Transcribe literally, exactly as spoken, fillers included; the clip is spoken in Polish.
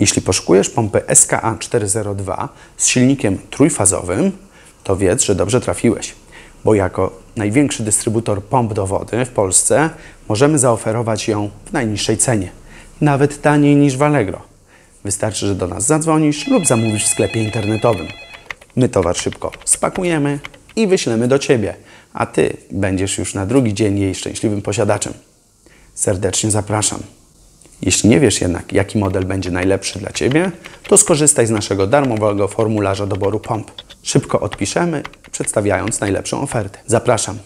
Jeśli poszukujesz pompy S K A czterysta dwa z silnikiem trójfazowym, to wiedz, że dobrze trafiłeś, bo jako największy dystrybutor pomp do wody w Polsce możemy zaoferować ją w najniższej cenie, nawet taniej niż w Allegro. Wystarczy, że do nas zadzwonisz lub zamówisz w sklepie internetowym. My towar szybko spakujemy i wyślemy do Ciebie, a Ty będziesz już na drugi dzień jej szczęśliwym posiadaczem. Serdecznie zapraszam. Jeśli nie wiesz jednak, jaki model będzie najlepszy dla Ciebie, to skorzystaj z naszego darmowego formularza doboru pomp. Szybko odpiszemy, przedstawiając najlepszą ofertę. Zapraszam.